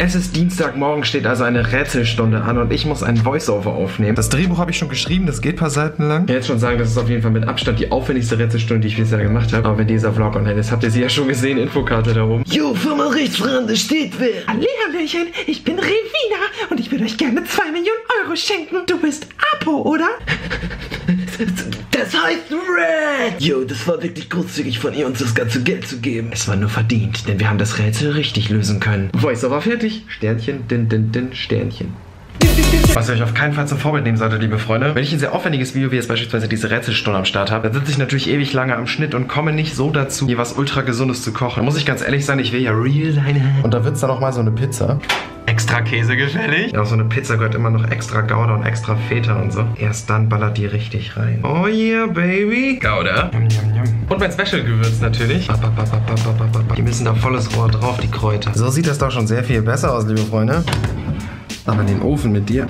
Es ist Dienstagmorgen, steht also eine Rätselstunde an und ich muss einen Voiceover aufnehmen. Das Drehbuch habe ich schon geschrieben, das geht ein paar Seiten lang. Ich kann jetzt schon sagen, das ist auf jeden Fall mit Abstand die aufwendigste Rätselstunde, die ich bisher gemacht habe. Aber wenn dieser Vlog online ist, habt ihr sie ja schon gesehen, Infokarte da oben. Jo, Firma Rechtsfremde, steht wer? Hallöchen, ich bin Revina und ich würde euch gerne 2 Millionen Euro schenken. Du bist Apo, oder? Das heißt Red! Jo, das war wirklich großzügig von ihr, uns das ganze Geld zu geben. Es war nur verdient, denn wir haben das Rätsel richtig lösen können. Voiceover fertig. Sternchen, din, din, din, Sternchen. Was ihr euch auf keinen Fall zum Vorbild nehmen solltet, liebe Freunde. Wenn ich ein sehr aufwendiges Video wie jetzt beispielsweise diese Rätselstunde am Start habe, dann sitze ich natürlich ewig lange am Schnitt und komme nicht so dazu, hier was ultra gesundes zu kochen. Da muss ich ganz ehrlich sein, ich will ja real sein. Und da wird es dann auch mal so eine Pizza. Extra Käse gefällig. Ja, so eine Pizza gehört immer noch extra Gouda und extra Feta und so. Erst dann ballert die richtig rein. Oh yeah, baby. Gouda. Yum, yum, yum. Und mein Special-Gewürz natürlich. Die müssen da volles Rohr drauf, die Kräuter. So sieht das doch schon sehr viel besser aus, liebe Freunde. Aber in den Ofen mit dir.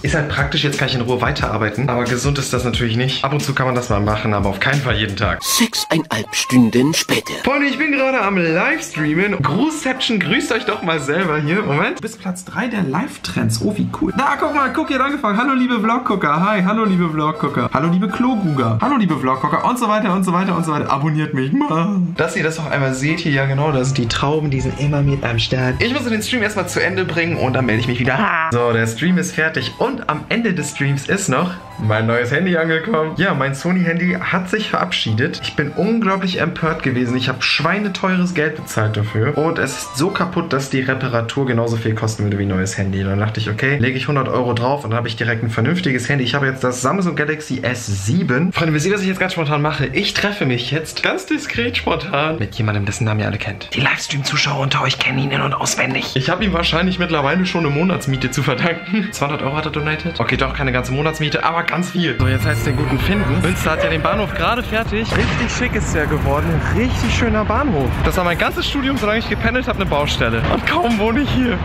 Ist halt praktisch, jetzt kann ich in Ruhe weiterarbeiten. Aber gesund ist das natürlich nicht. Ab und zu kann man das mal machen, aber auf keinen Fall jeden Tag. 6,5 Stunden später. Freunde, ich bin gerade am Livestreamen. Grußception, grüßt euch doch mal selber hier. Moment. Bis Platz 3 der Live-Trends. Oh, wie cool. Na, guck mal, guck, ihr hat angefangen. Hallo, liebe Vloggucker. Hi, hallo, liebe Vloggucker. Hallo, liebe Kloguger. Hallo, liebe Vloggucker. Und so weiter, und so weiter, und so weiter. Abonniert mich mal. Dass ihr das auch einmal seht hier, ja genau, das. Die Trauben, die sind immer mit am Start. Ich muss den Stream erstmal zu Ende bringen und dann melde ich mich wieder. So, der Stream ist fertig. Und am Ende des Streams ist noch mein neues Handy angekommen. Ja, mein Sony-Handy hat sich verabschiedet. Ich bin unglaublich empört gewesen. Ich habe schweineteures Geld bezahlt dafür. Und es ist so kaputt, dass die Reparatur genauso viel kosten würde wie ein neues Handy. Und dann dachte ich, okay, lege ich 100 Euro drauf und dann habe ich direkt ein vernünftiges Handy. Ich habe jetzt das Samsung Galaxy S7. Freunde, wisst ihr, was ich jetzt ganz spontan mache? Ich treffe mich jetzt ganz diskret spontan mit jemandem, dessen Namen ihr alle kennt. Die Livestream-Zuschauer unter euch kennen ihn in- und auswendig. Ich habe ihm wahrscheinlich mittlerweile schon eine Monatsmiete zu verdanken. 200 Euro hat er donated. Okay, doch keine ganze Monatsmiete, aber ganz viel. So, jetzt heißt es den guten finden. Münster hat ja den Bahnhof gerade fertig. Richtig schick ist der geworden. Ein richtig schöner Bahnhof. Das war mein ganzes Studium, solange ich gependelt habe, eine Baustelle. Und kaum wohne ich hier.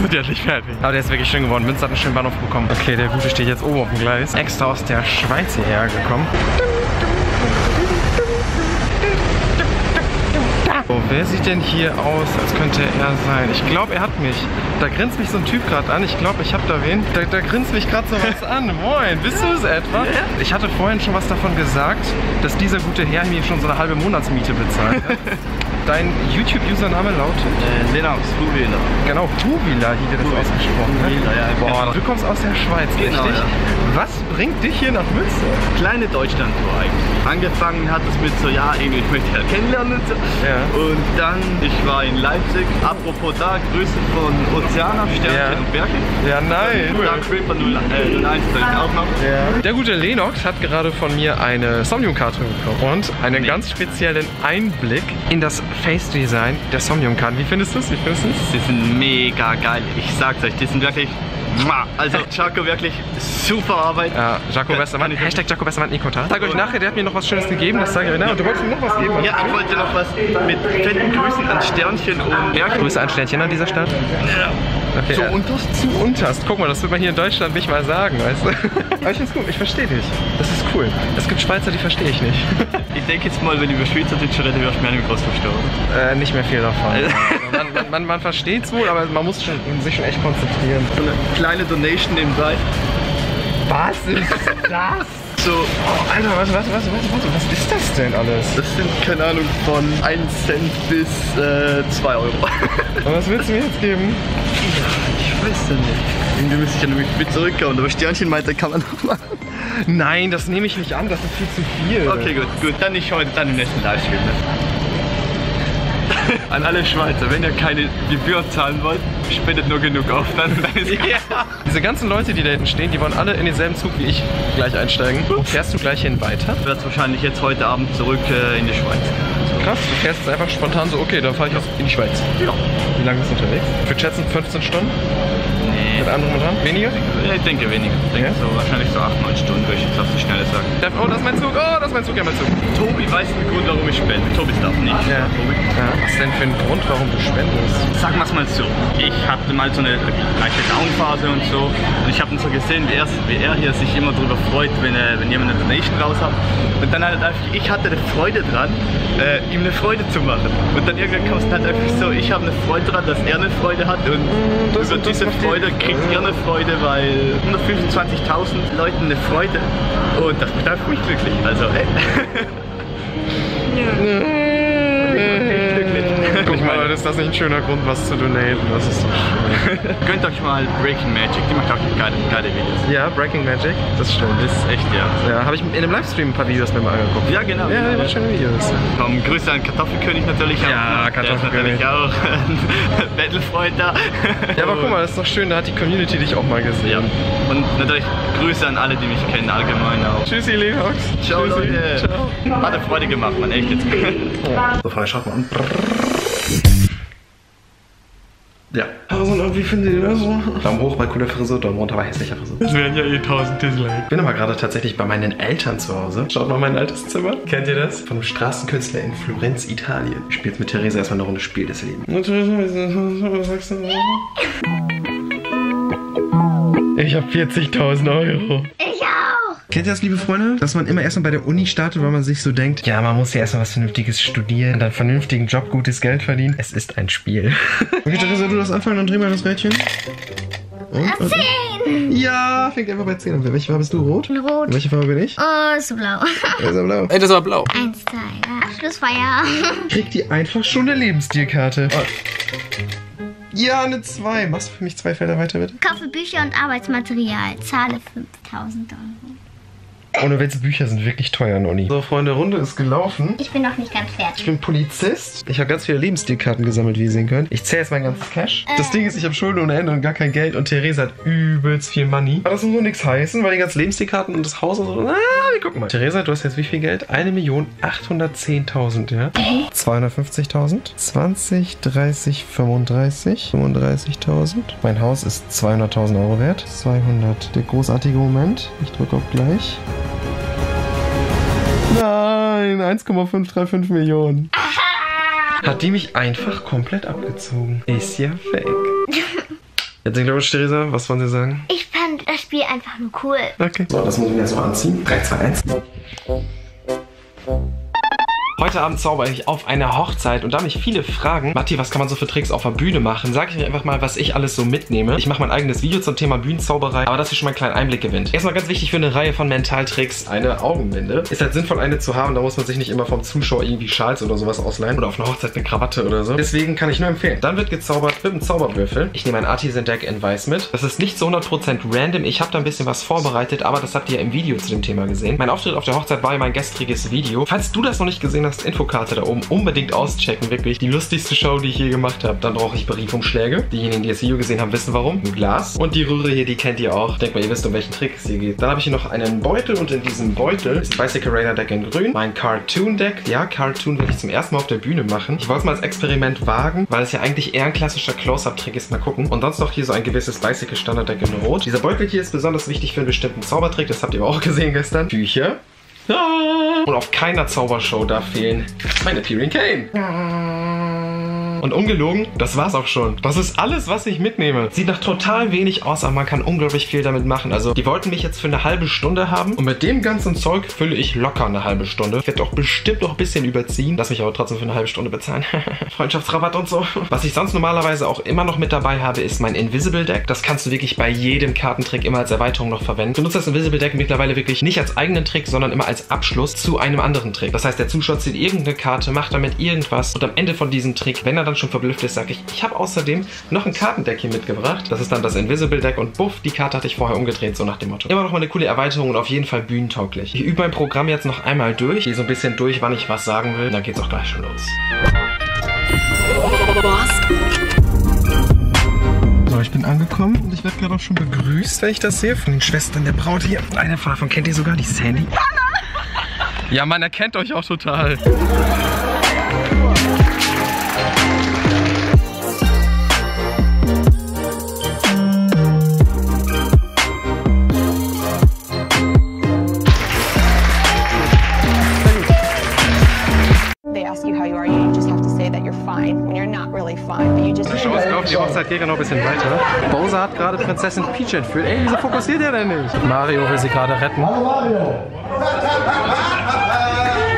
Sind ja nicht fertig. Aber der ist wirklich schön geworden. Münster hat einen schönen Bahnhof bekommen. Okay, der Gute steht jetzt oben auf dem Gleis. Extra aus der Schweiz hierher gekommen. Oh, wer sieht denn hier aus, als könnte er sein? Ich glaube, er hat mich. Da grinst mich so ein Typ gerade an. Ich glaube, ich habe da wen. Da grinst mich gerade so was an. Moin, bist du es etwa? Ich hatte vorhin schon was davon gesagt, dass dieser gute Herr mir schon so eine halbe Monatsmiete bezahlt hat. Dein YouTube-Username lautet? Lenox, Puvila. Genau, Puvila, hier wird das ausgesprochen. Puvila, ja. Boah, du kommst aus der Schweiz, genau, richtig? Ja. Was bringt dich hier nach Münster? Kleine Deutschland-Tour eigentlich. Angefangen hat es mit so, ja, irgendwie, ich möchte ja kennenlernen. Ja. Und dann, ich war in Leipzig. Apropos da, Grüße von Ozeana, Sternchen und Berge. Ja, nein. Cool. Auch noch. Ja. Der gute Lenox hat gerade von mir eine Somnium-Karte bekommen und einen ganz speziellen Einblick in das Face-Design der Somnium-Karten. Wie findest du es? Die sind mega geil. Ich sag's euch, die sind wirklich... Also Jaco, wirklich super Arbeit. Ja, Jaco Bessermann. Hashtag Jaco Bessermann Nikota. Sag euch nachher, der hat mir noch was Schönes gegeben. Das sage ich euch. Du wolltest mir noch was geben. Ja, ich wollte noch was mit fetten Grüßen an Sternchen und Berg. Grüße an Sternchen an dieser Stadt. Ja. Okay, zu unterst? Zu unterst. Guck mal, das wird man hier in Deutschland nicht mal sagen, weißt du? Aber ich find's gut, ich verstehe dich. Das ist cool. Es gibt Schweizer, die verstehe ich nicht. Ich denke jetzt mal, wenn du über Schweizerdeutsch redest, wirst du mehr im Groß verstehen. Nicht mehr viel davon. Man versteht's wohl, aber man muss sich schon echt konzentrieren. So eine kleine Donation nebenbei. Was ist das? So, oh, Alter, warte, was ist das denn alles? Das sind, keine Ahnung, von 1 Cent bis 2 Euro. Und was willst du mir jetzt geben? Ja, ich weiß ja nicht. Irgendwie müsste ich ja nämlich mit zurückkommen, aber Sternchen meinte, kann man noch machen. Nein, das nehme ich nicht an, das ist viel zu viel. Okay, gut, dann nicht heute, dann im nächsten Livestream. An alle Schweizer, wenn ihr keine Gebühr zahlen wollt, spendet nur genug auf, dann ist yeah. Diese ganzen Leute, die da hinten stehen, die wollen alle in denselben Zug wie ich gleich einsteigen. Fährst du gleich hin weiter? Ich werde wahrscheinlich jetzt heute Abend zurück in die Schweiz. So. Krass, du fährst jetzt einfach spontan so, okay, dann fahre ich in die Schweiz. Ja. Wie lange bist du unterwegs? Für schätzen 15 Stunden? Nee. Nee. Mit anderen Motoren? Weniger? Ich denke weniger. Ich denke so, wahrscheinlich so 8, 9 Stunden würde ich jetzt auf die Schnelle sagen. Oh, das ist mein Zug! Oh, das ist mein Zug! Ja, mein Zug! Tobi weiß den Grund, warum ich spende. Tobi darf nicht. Ja. Ja. Was ist denn für ein Grund, warum du spendest? Sag mal's mal so. Ich hatte mal so eine leichte Downphase und so. Und ich habe ihn so gesehen, wie er hier sich immer drüber freut, wenn jemand eine Donation raus hat. Und dann halt einfach, ich hatte eine Freude dran, ihm eine Freude zu machen. Und dann irgendwann kam es halt einfach so, ich habe eine Freude dran, dass er eine Freude hat. Und über diese Freude kriegt er eine Freude, weil 125.000 Leuten eine Freude. Und das macht mich glücklich. Also, ey. Guck mal, ist das nicht ein schöner Grund, was zu donaten? Das ist so schön. Gönnt euch mal Breaking Magic, die macht auch geile Videos. Ja, Breaking Magic, das stimmt. Das ist echt, ja. Ja, habe ich in einem Livestream ein paar Videos mir mal angeguckt. Ja, genau. Ja, die macht schöne Videos. Komm, Grüße an Kartoffelkönig natürlich auch. Ja, Kartoffelkönig. Der ist natürlich auch Battlefreund da. Ja, aber guck mal, das ist doch schön, da hat die Community dich auch mal gesehen. Ja. Und natürlich Grüße an alle, die mich kennen, allgemein auch. Tschüssi, Lenox. Ciao, Leute. Ciao. Hat eine Freude gemacht, man, echt jetzt. So, fahr ich mal an. Ja. Also, wie findet ihr das so? Daumen hoch bei cooler Frisur, Daumen runter bei hässlicher Frisur. Das wären ja eh 1000 Dislikes. Ich bin aber gerade tatsächlich bei meinen Eltern zu Hause. Schaut mal mein altes Zimmer. Kennt ihr das? Von einem Straßenkünstler in Florenz, Italien. Ich spiele jetzt mit Theresa erstmal eine Runde Spiel des Lebens. Was sagst du? Ich habe 40.000 €. Kennt ihr das, liebe Freunde? Dass man immer erstmal bei der Uni startet, weil man sich so denkt, ja, man muss ja erstmal was Vernünftiges studieren, dann einen vernünftigen Job, gutes Geld verdienen. Es ist ein Spiel. Okay, Theresa, du darfst anfangen, dann dreh mal das Rädchen. Und, 10! Ja, fängt einfach bei 10 an. Welche Farbe bist du? Rot? Rot. Und welche Farbe bin ich? Oh, ist blau. Das ist blau. Ey, das war blau. 1, 2, ja. Schlussfeier. Kriegt die einfach schon eine Lebensstilkarte. Oh. Ja, eine 2. Machst du für mich 2 Felder weiter, bitte? Kaufe Bücher und Arbeitsmaterial. Zahle 5.000 €. Ohne Witz, Bücher sind wirklich teuer an Uni. So, Freunde, Runde ist gelaufen. Ich bin noch nicht ganz fertig. Ich bin Polizist. Ich habe ganz viele Lebensstilkarten gesammelt, wie ihr sehen könnt. Ich zähle jetzt mein ganzes Cash. Das Ding ist, ich habe Schulden ohne Ende und gar kein Geld. Und Theresa hat übelst viel Money. Aber das muss nur nichts heißen, weil die ganzen Lebensstilkarten und das Haus und so. Ah, wir gucken mal. Theresa, du hast jetzt wie viel Geld? 1.810.000, ja? 250.000. 20, 30, 35. 35.000. Mein Haus ist 200.000 € wert. 200. Der großartige Moment. Ich drücke auf gleich. Nein, 1,535 Millionen. Hat die mich einfach komplett abgezogen. Ist ja fake. Jetzt den Glückwunsch, Theresa. Was wollen Sie sagen? Ich fand das Spiel einfach nur cool. Okay. So, das muss ich mir erstmal anziehen. 3, 2, 1. Heute Abend zauber ich auf einer Hochzeit und da mich viele fragen, Matti, was kann man so für Tricks auf der Bühne machen, sage ich mir einfach mal, was ich alles so mitnehme. Ich mache mein eigenes Video zum Thema Bühnenzauberei, aber dass ihr schon mal einen kleinen Einblick gewinnt. Erstmal ganz wichtig für eine Reihe von Mentaltricks, eine Augenbinde. Ist halt sinnvoll, eine zu haben, da muss man sich nicht immer vom Zuschauer irgendwie Schals oder sowas ausleihen oder auf einer Hochzeit eine Krawatte oder so. Deswegen kann ich nur empfehlen. Dann wird gezaubert mit einem Zauberwürfel. Ich nehme ein Artisan Deck in Weiß mit. Das ist nicht so 100% random, ich habe da ein bisschen was vorbereitet, aber das habt ihr ja im Video zu dem Thema gesehen. Mein Auftritt auf der Hochzeit war ja mein gestriges Video. Falls du das noch nicht gesehen hast, Infokarte da oben unbedingt auschecken, wirklich die lustigste Show, die ich je gemacht habe. Dann brauche ich Briefumschläge. Diejenigen, die das Video gesehen haben, wissen warum. Ein Glas. Und die Röhre hier, die kennt ihr auch. Denkt mal, ihr wisst, um welchen Trick es hier geht. Dann habe ich hier noch einen Beutel und in diesem Beutel ist ein Bicycle Raider Deck in Grün. Mein Cartoon Deck. Ja, Cartoon werde ich zum ersten Mal auf der Bühne machen. Ich wollte es mal als Experiment wagen, weil es ja eigentlich eher ein klassischer Close-Up-Trick ist. Mal gucken. Und sonst noch hier so ein gewisses Bicycle Standard Deck in Rot. Dieser Beutel hier ist besonders wichtig für einen bestimmten Zaubertrick. Das habt ihr auch gesehen gestern. Bücher. Und auf keiner Zaubershow darf fehlen meine Peering Cane. Und ungelogen, das war's auch schon. Das ist alles, was ich mitnehme. Sieht nach total wenig aus, aber man kann unglaublich viel damit machen. Also, die wollten mich jetzt für eine halbe Stunde haben. Und mit dem ganzen Zeug fülle ich locker eine halbe Stunde. Ich werde auch bestimmt noch ein bisschen überziehen. Lass mich aber trotzdem für eine halbe Stunde bezahlen. Freundschaftsrabatt und so. Was ich sonst normalerweise auch immer noch mit dabei habe, ist mein Invisible Deck. Das kannst du wirklich bei jedem Kartentrick immer als Erweiterung noch verwenden. Ich benutze das Invisible Deck mittlerweile wirklich nicht als eigenen Trick, sondern immer als Abschluss zu einem anderen Trick. Das heißt, der Zuschauer zieht irgendeine Karte, macht damit irgendwas und am Ende von diesem Trick, wenn er dann schon verblüfft ist, sage ich, ich habe außerdem noch ein Kartendeck hier mitgebracht. Das ist dann das Invisible Deck und buff, die Karte hatte ich vorher umgedreht, so nach dem Motto. Immer noch mal eine coole Erweiterung und auf jeden Fall bühnentauglich. Ich übe mein Programm jetzt noch einmal durch. Ich gehe so ein bisschen durch, wann ich was sagen will. Dann geht's auch gleich schon los. So, ich bin angekommen und ich werde gerade auch schon begrüßt, wenn ich das sehe, von den Schwestern der Braut hier. Eine davon kennt ihr sogar, die Sandy. Ja, man erkennt euch auch total. Gegner noch ein bisschen weiter. Bowser hat gerade Prinzessin Peach entführt. Ey, wieso fokussiert er denn nicht? Mario will sie gerade retten.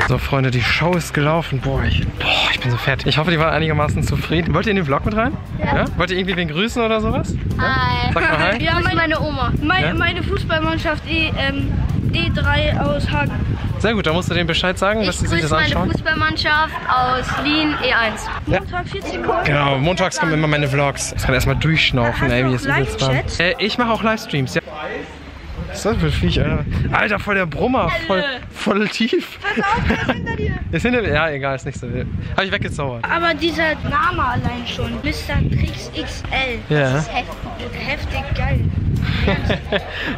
So, Freunde, die Show ist gelaufen. Boah, ich bin so fett. Ich hoffe, die waren einigermaßen zufrieden. Wollt ihr in den Vlog mit rein? Ja. Ja? Wollt ihr irgendwie wen grüßen oder sowas? Ja? Hi. Sag mal hi. Ja, meine Oma. Meine Fußballmannschaft D3 aus Hagen. Sehr gut, da musst du denen Bescheid sagen, dass sie sich das anschauen. Ich grüße meine Fußballmannschaft aus Wien E1. Montag 40 Uhr. Genau, montags kommen immer meine Vlogs. Ich kann erstmal durchschnaufen, ey, wie ist das jetzt? Ich mache auch Livestreams, ja. Was ist das für ein Viech, Alter? Alter, voll der Brummer, voll tief. Pass auf, was ist hinter dir? Ist hinter mir? Ja, egal, ist nicht so wild. Hab ich weggezaubert. Aber dieser Name allein schon, MrTrixXL, ja. Das ist heftig geil. Ja,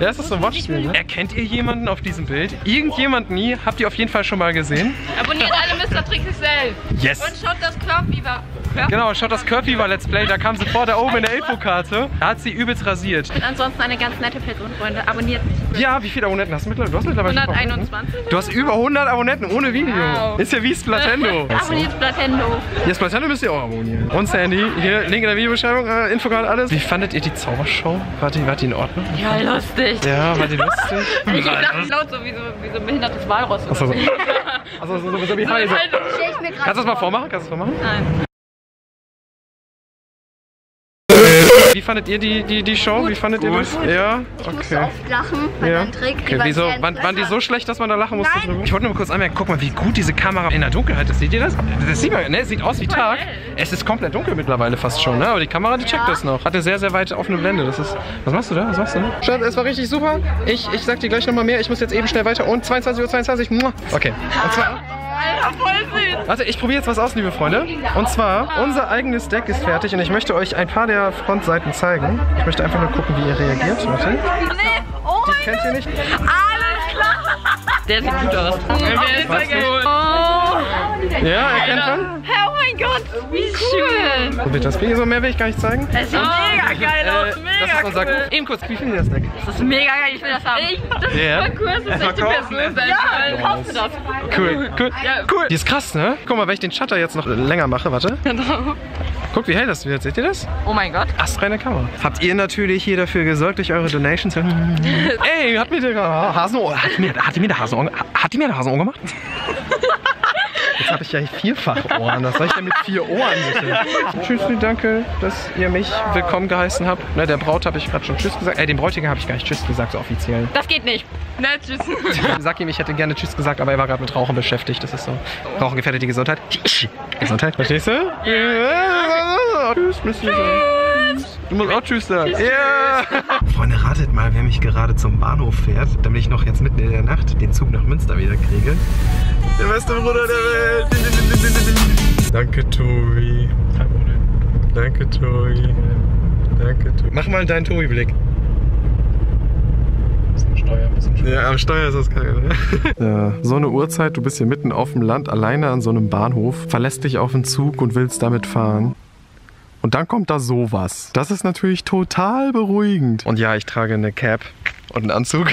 das ist so ein Wortspiel, ne? Erkennt ihr jemanden auf diesem Bild? Irgendjemanden nie? Habt ihr auf jeden Fall schon mal gesehen? Abonniert alle MrTrixXL. Yes. Und schaut das Curve Fever. Genau, schaut das Curve Fever Let's Play. Da kam sie vor, da oben in der Infokarte. Da hat sie übelst rasiert. Und ansonsten eine ganz nette Person, Freunde. Abonniert mich. Ja, wie viele Abonnenten hast du mittlerweile? Du hast mittlerweile 121. Du hast über 100 Abonnenten ohne Video. Wow. Ist ja wie Plattendo. Abonniert Plattendo. Yes, Plattendo müsst ihr auch abonnieren. Und Sandy. Hier, Link in der Videobeschreibung. Infokarte, alles. Wie fandet ihr die Zaubershow? Wart ihr in Ordnung? Ja, lustig. Ja, war die lustig? Ich dachte laut, so wie so ein behindertes Walross. Achso, so wie Heise. Kannst du das mal vormachen? Nein. Wie fandet ihr die Show? Gut, wie fandet ihr das? Gut. Ja, okay. Ich musste oft lachen bei deinem Trick. Okay. Wieso? Waren die so schlecht, dass man da lachen musste? Nein. Ich wollte nur kurz anmerken, guck mal, wie gut diese Kamera in der Dunkelheit ist. Seht ihr das? Das sieht man, ne? Sieht aus wie Tag. Es ist komplett dunkel mittlerweile fast schon, ne? Aber die Kamera, die checkt das noch. Hat eine sehr, sehr weite offene Blende. Das ist. Was machst du da? Schatz, es war richtig super. Ich sag dir gleich nochmal mehr. Ich muss jetzt eben schnell weiter. Und 22:22 Uhr. Okay. Und zwar, warte, ich probiere jetzt was aus, liebe Freunde. Und zwar, unser eigenes Deck ist fertig und ich möchte euch ein paar der Frontseiten zeigen. Ich möchte einfach nur gucken, wie ihr reagiert. Warte. Nee, oh mein Gott. Kennt ihr nicht? Alles klar. Der sieht gut aus. Oh. Ja, erkennt man? Oh mein Gott, wie schön. Probiert das Spiel. So mehr will ich gar nicht zeigen. Das sieht mega geil aus. Das ist unser Kuh. Eben kurz, wie findet ihr das Deck? Das ist mega geil, ich will das haben. Das ist voll cool, das ist echt die Person. Ja, kaufst du das? Cool. Die ist krass, ne? Guck mal, wenn ich den Shutter jetzt noch länger mache, warte. Genau. Guck, wie hell das wird. Seht ihr das? Oh mein Gott. Astreine Kamera. Habt ihr natürlich hier dafür gesorgt durch eure Donations? Ey, hat mir der Hasenohr. Hat die mir der Hasenohr gemacht? Jetzt habe ich ja vierfach Ohren. Was soll ich denn mit 4 Ohren wissen? Tschüss, danke, dass ihr mich willkommen geheißen habt. Ne, der Braut habe ich gerade schon Tschüss gesagt. Den Bräutigam habe ich gar nicht Tschüss gesagt, so offiziell. Das geht nicht. Ne, Tschüss. Sag ihm, ich hätte gerne Tschüss gesagt, aber er war gerade mit Rauchen beschäftigt. Das ist so. Rauchen gefährdet die Gesundheit. Gesundheit. Verstehst du? Ja. Tschüss, Mr. Du musst auch Tschüss sagen. Yeah. Freunde, ratet mal, wer mich gerade zum Bahnhof fährt, damit ich noch jetzt mitten in der Nacht den Zug nach Münster wieder kriege. Der beste Bruder der Welt. Danke, Tobi. Danke, Tobi. Danke, Tobi. Mach mal deinen Tobi-Blick. Bisschen Steuer. Ja, am Steuer ist das geil, ne? Ja, so eine Uhrzeit, du bist hier mitten auf dem Land, alleine an so einem Bahnhof, verlässt dich auf den Zug und willst damit fahren. Und dann kommt da sowas. Das ist natürlich total beruhigend. Und ja, ich trage eine Cap und einen Anzug.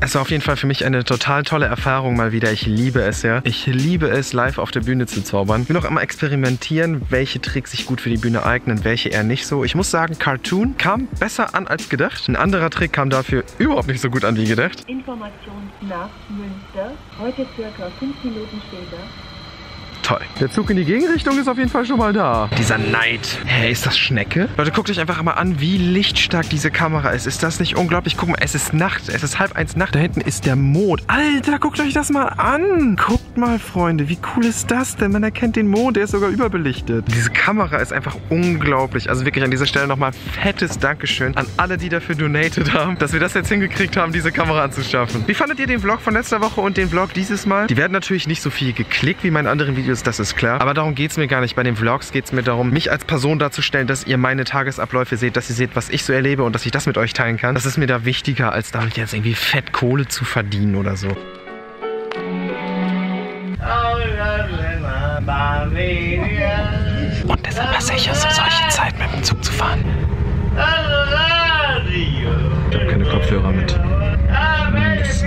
Es war auf jeden Fall für mich eine total tolle Erfahrung mal wieder. Ich liebe es, ja. Ich liebe es, live auf der Bühne zu zaubern. Ich will auch immer experimentieren, welche Tricks sich gut für die Bühne eignen, welche eher nicht so. Ich muss sagen, Cartoon kam besser an als gedacht. Ein anderer Trick kam dafür überhaupt nicht so gut an wie gedacht. Information nach Münster. Heute circa 5 Minuten später. Toll. Der Zug in die Gegenrichtung ist auf jeden Fall schon mal da. Dieser Neid. Hey, ist das Schnecke? Leute, guckt euch einfach mal an, wie lichtstark diese Kamera ist. Ist das nicht unglaublich? Guck mal, es ist Nacht. Es ist 12:30 Nacht. Da hinten ist der Mond. Alter, guckt euch das mal an. Guckt mal, Freunde. Wie cool ist das denn? Man erkennt den Mond. Der ist sogar überbelichtet. Diese Kamera ist einfach unglaublich. Also wirklich an dieser Stelle nochmal fettes Dankeschön an alle, die dafür donated haben, dass wir das jetzt hingekriegt haben, diese Kamera anzuschaffen. Wie fandet ihr den Vlog von letzter Woche und den Vlog dieses Mal? Die werden natürlich nicht so viel geklickt wie meine anderen Videos. Das ist klar. Aber darum geht es mir gar nicht. Bei den Vlogs geht es mir darum, mich als Person darzustellen, dass ihr meine Tagesabläufe seht, dass ihr seht, was ich so erlebe und dass ich das mit euch teilen kann. Das ist mir da wichtiger, als damit jetzt irgendwie fett Kohle zu verdienen oder so. Und deshalb lasse ich es, um solche Zeit mit dem Zug zu fahren. Ich habe keine Kopfhörer mit. Mist.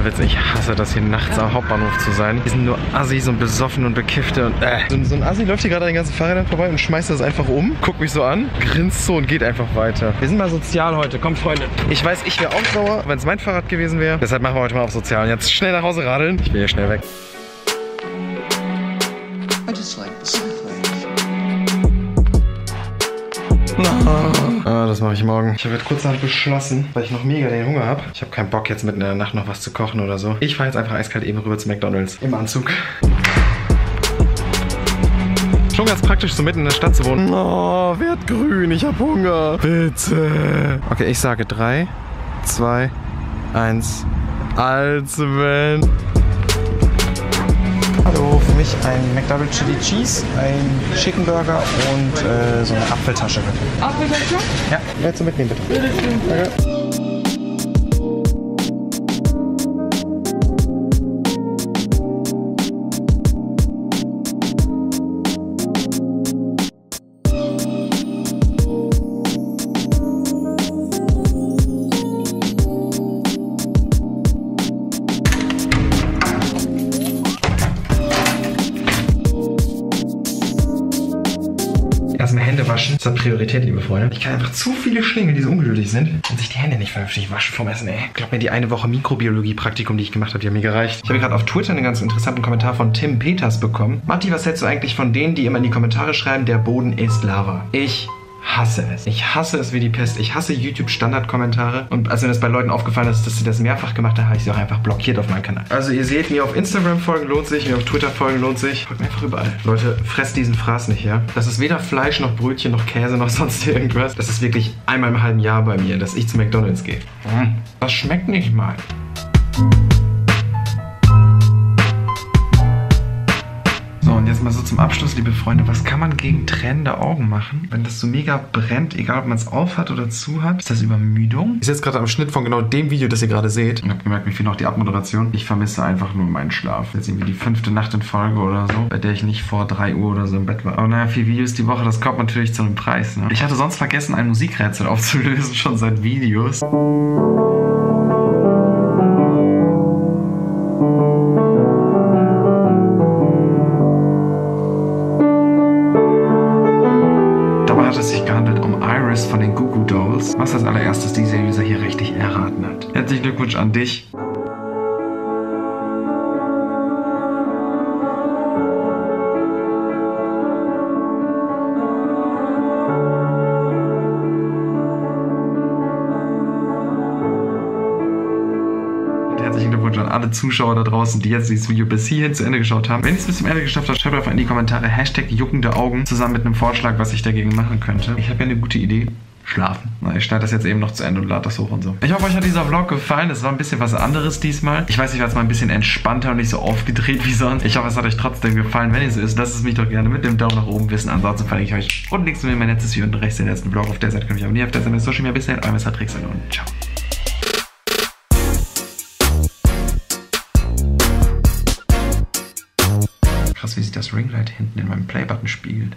Ohne Witz, ich hasse das hier nachts am Hauptbahnhof zu sein. Hier sind nur Assis und Besoffen und Bekiffte und So ein Assi läuft hier gerade an den ganzen Fahrrädern vorbei und schmeißt das einfach um, guckt mich so an, grinst so und geht einfach weiter. Wir sind mal sozial heute, kommt Freunde. Ich weiß, ich wäre auch sauer, wenn es mein Fahrrad gewesen wäre. Deshalb machen wir heute mal auf sozial. Und jetzt schnell nach Hause radeln. Ich bin hier schnell weg. Das mache ich morgen. Ich habe jetzt kurzerhand beschlossen, weil ich noch mega den Hunger habe. Ich habe keinen Bock jetzt mitten in der Nacht noch was zu kochen oder so. Ich fahre jetzt einfach eiskalt eben rüber zu McDonald's im Anzug. Schon ganz praktisch, so mitten in der Stadt zu wohnen. Oh, werd grün, ich habe Hunger. Bitte. Okay, ich sage 3, 2, 1. Als wenn. Hallo, für mich ein McDouble Chili Cheese, ein Chicken Burger und so eine Apfeltasche bitte. Apfeltasche? Ja, willst du mitnehmen bitte? Bitte. Das hat Priorität, liebe Freunde. Ich kann einfach zu viele Schlingel, die so ungeduldig sind und sich die Hände nicht vernünftig waschen vom Essen, ey. Ich glaube mir, die eine Woche Mikrobiologie-Praktikum, die ich gemacht habe, die hat mir gereicht. Ich habe gerade auf Twitter einen ganz interessanten Kommentar von Tim Peters bekommen. Matti, was hältst du eigentlich von denen, die immer in die Kommentare schreiben, der Boden ist Lava? Ich hasse es. Ich hasse es wie die Pest. Ich hasse YouTube-Standard-Kommentare. Und als mir das bei Leuten aufgefallen ist, dass sie das mehrfach gemacht haben, habe ich sie auch einfach blockiert auf meinem Kanal. Also ihr seht, mir auf Instagram folgen lohnt sich, mir auf Twitter folgen lohnt sich. Folgt mir einfach überall. Leute, fresst diesen Fraß nicht, ja? Das ist weder Fleisch, noch Brötchen, noch Käse, noch sonst irgendwas. Das ist wirklich einmal im halben Jahr bei mir, dass ich zu McDonald's gehe. Das schmeckt nicht mal. Jetzt mal so zum Abschluss, liebe Freunde, was kann man gegen tränende Augen machen? Wenn das so mega brennt, egal ob man es auf hat oder zu hat. Ist das Übermüdung? Ist jetzt gerade am Schnitt von genau dem Video, das ihr gerade seht. Ich habe gemerkt, wie viel noch die Abmoderation. Ich vermisse einfach nur meinen Schlaf. Jetzt irgendwie die 5. Nacht in Folge oder so, bei der ich nicht vor 3 Uhr oder so im Bett war. Aber naja, 4 Videos die Woche, das kommt natürlich zu einem Preis, ne? Ich hatte sonst vergessen, ein Musikrätsel aufzulösen, schon seit Videos. Von den Goo Goo Dolls, was als allererstes dieser User hier richtig erraten hat. Herzlichen Glückwunsch an dich. Alle Zuschauer da draußen, die jetzt dieses Video bis hierhin zu Ende geschaut haben. Wenn ihr es bis zum Ende geschafft habt, schreibt einfach in die Kommentare #juckende Augen zusammen mit einem Vorschlag, was ich dagegen machen könnte. Ich habe ja eine gute Idee. Schlafen. Na, ich schneide das jetzt eben noch zu Ende und lade das hoch und so. Ich hoffe, euch hat dieser Vlog gefallen. Es war ein bisschen was anderes diesmal. Ich weiß, ich war jetzt mal ein bisschen entspannter und nicht so aufgedreht wie sonst. Ich hoffe, es hat euch trotzdem gefallen. Wenn es so ist, lasst es mich doch gerne mit dem Daumen nach oben wissen. Ansonsten verlinke ich euch unten links und mein letztes Video und rechts den letzten Vlog. Auf der Seite könnt ihr abonnieren. Auf der Seite mit Social Media. Bis dahin, euer MrTrixXL und ciao. Wie sich das Ringlight hinten in meinem Playbutton spiegelt.